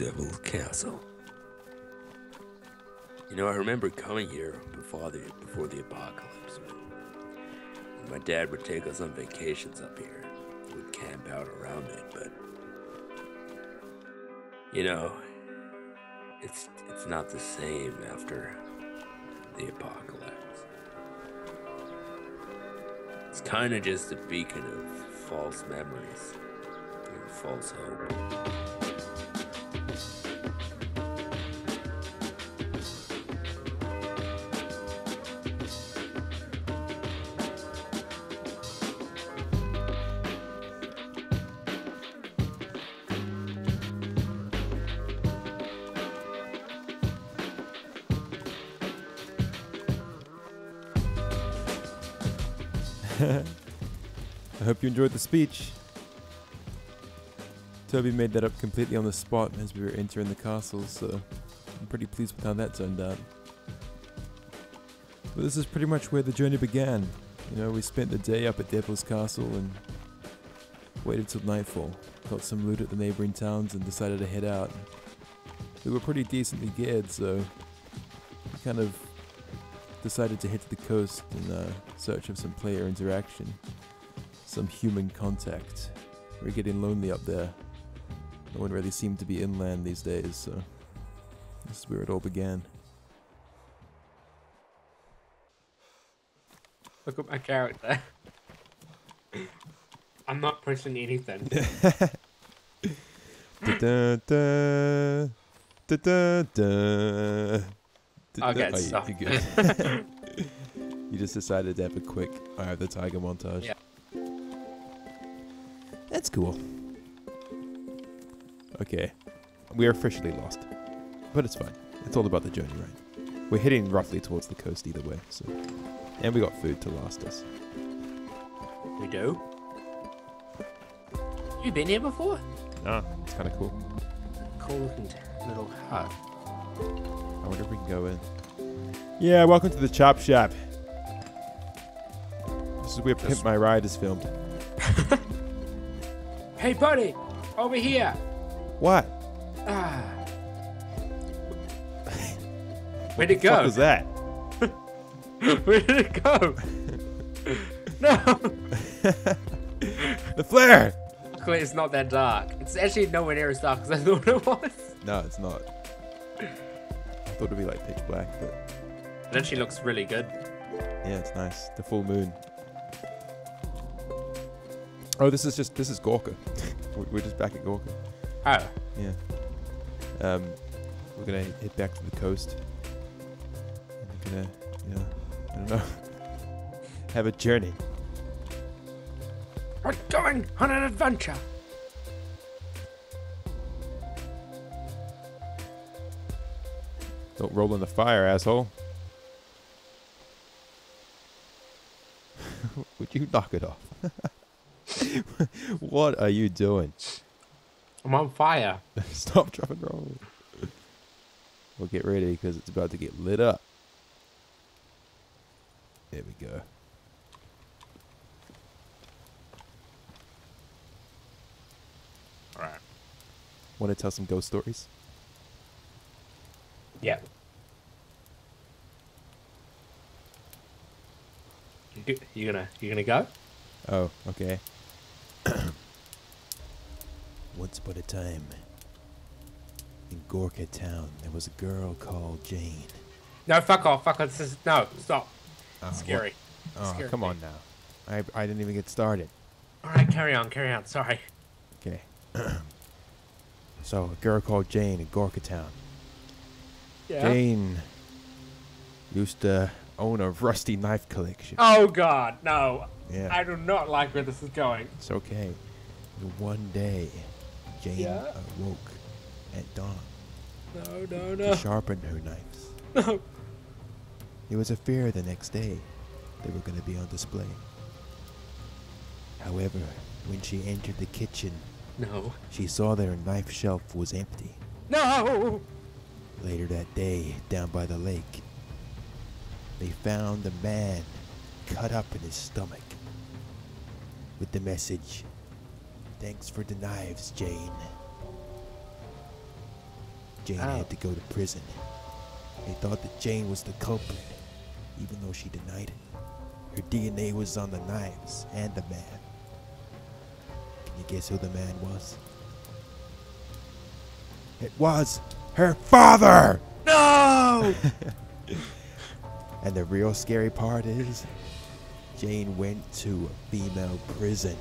Devil's Castle. You know, I remember coming here before the apocalypse. My dad would take us on vacations up here. We'd camp out around it, but you know, it's not the same after the apocalypse. It's kind of just a beacon of false memories and false hope. I hope you enjoyed the speech. Toby made that up completely on the spot as we were entering the castle, so I'm pretty pleased with how that turned out. But this is pretty much where the journey began. You know, we spent the day up at Devil's Castle and waited till nightfall, got some loot at the neighboring towns and decided to head out. We were pretty decently geared, so we kind of decided to head to the coast in search of some player interaction, some human contact. We're getting lonely up there. No one really seemed to be inland these days, so this is where it all began. Look at my character. I'm not pushing anything. Da, da, da, da, da. Okay, oh, yeah, good. You just decided to have a quick Eye of the Tiger montage. Yeah. That's cool. Okay. We are officially lost. But it's fine. It's all about the journey, right? We're heading roughly towards the coast either way, so. And we got food to last us. We do? You been here before? Nah, it's kinda cool. Cool little hut. I wonder if we can go in. Yeah, welcome to the Chop Shop. This is where Pimp My Ride is filmed. Hey, buddy! Over here! What? Ah. Where'd it go? What was that? Where did it go? No! The flare! Luckily, it's not that dark. It's actually nowhere near as dark as I thought it was. No, it's not. I thought it'd be like pitch black, but it actually looks really good. Yeah, it's nice. The full moon. Oh, this is Gorka. We're just back at Gorka. Oh. Yeah. We're gonna head back to the coast. We're gonna, you know, I don't know, have a journey. We're going on an adventure. Don't roll in the fire, asshole. Would you knock it off? What are you doing? I'm on fire. Stop, drop, and roll. Well, get ready, because it's about to get lit up. There we go. All right. Want to tell some ghost stories? Yeah. You gonna go? Oh, okay. Once upon a time, in Gorka Town, there was a girl called Jane. No, fuck off, fuck off! This is, no, stop. Scary. Oh, scary. Come on now. I didn't even get started. All right, carry on. Sorry. Okay. So, a girl called Jane in Gorka Town. Yeah. Jane used to own a rusty knife collection. Oh God, no. Yeah. I do not like where this is going. It's okay. One day, Jane awoke at dawn. No. To sharpen her knives. No. It was a fear the next day they were going to be on display. However, when she entered the kitchen, she saw that her knife shelf was empty. No! Later that day, down by the lake, they found a man cut up in his stomach with the message, "Thanks for the knives, Jane." Jane had to go to prison. They thought that Jane was the culprit, even though she denied it. Her DNA was on the knives and the man. Can you guess who the man was? It was her father! No! And the real scary part is, Jane went to a female prison.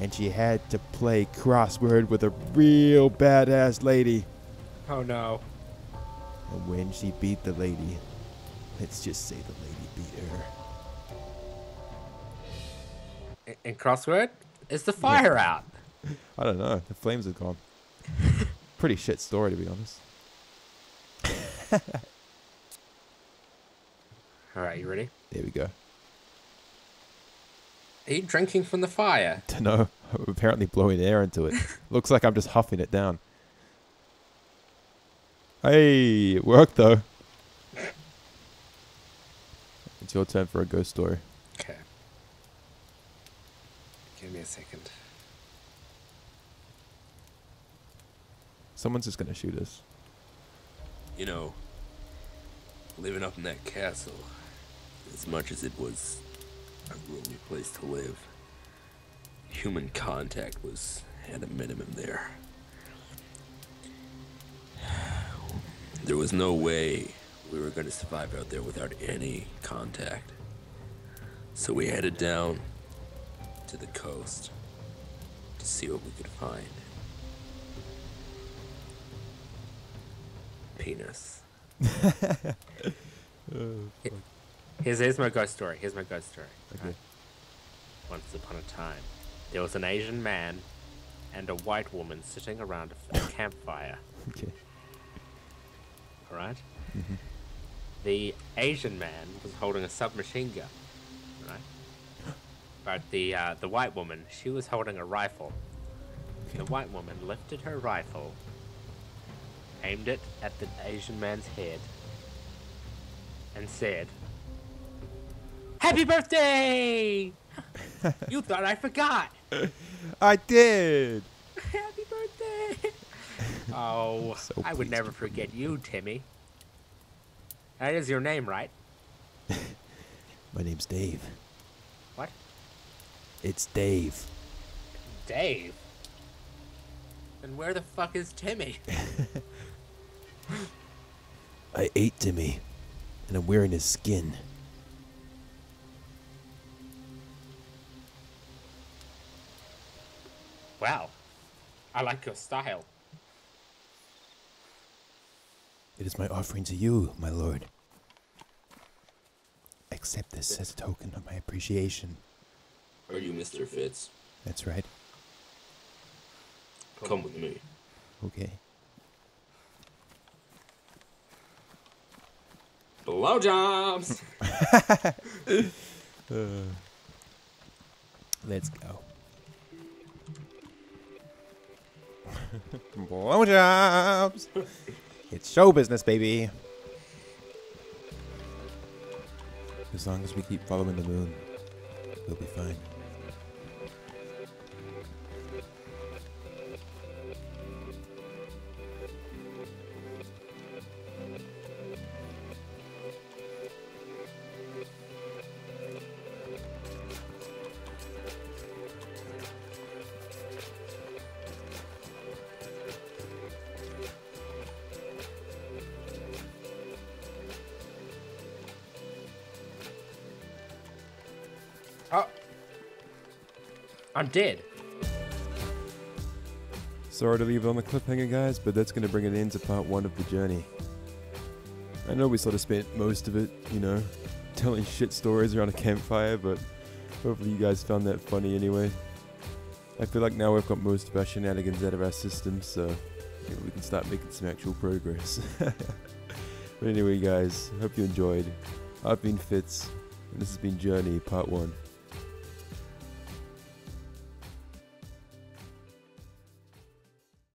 And she had to play crossword with a real badass lady. Oh no. And when she beat the lady, let's just say the lady beat her. And crossword? Is the fire out? I don't know. The flames are gone. Pretty shit story, to be honest. Alright, you ready? There we go. Are you drinking from the fire? No, I'm apparently blowing air into it. Looks like I'm just huffing it down. Hey, it worked though. It's your turn for a ghost story. Okay. Give me a second. Someone's just gonna shoot us. You know, living up in that castle, as much as it was a lonely place to live, human contact was at a minimum there. There was no way we were going to survive out there without any contact. So we headed down to the coast to see what we could find. Penis. Here's my ghost story. Here's my ghost story. Okay. Right. Once upon a time, there was an Asian man and a white woman sitting around a campfire. Okay. All right. Mm-hmm. The Asian man was holding a submachine gun, right? But the white woman, she was holding a rifle. The white woman lifted her rifle, aimed it at the Asian man's head, and said, "Happy birthday! You thought I forgot." I did. Happy birthday. Oh, so I would never forget you, Timmy. That is your name, right? My name's Dave. What? It's Dave. Dave? Then where the fuck is Timmy? I ate Timmy, and I'm wearing his skin. Wow. I like your style. It is my offering to you, my lord. Accept this as a token of my appreciation. Are you Mr. Fitz? That's right. Come with me. Okay. Blowjobs! Let's go. Blowjobs! It's show business, baby. As long as we keep following the moon, we'll be fine. I'm dead. Sorry to leave it on the cliffhanger, guys, but that's going to bring an end to part one of the journey. I know we sort of spent most of it, you know, telling shit stories around a campfire, but hopefully you guys found that funny anyway. I feel like now we've got most of our shenanigans out of our system, so we can start making some actual progress. But anyway, guys, hope you enjoyed. I've been Fitz, and this has been Journey Part 1.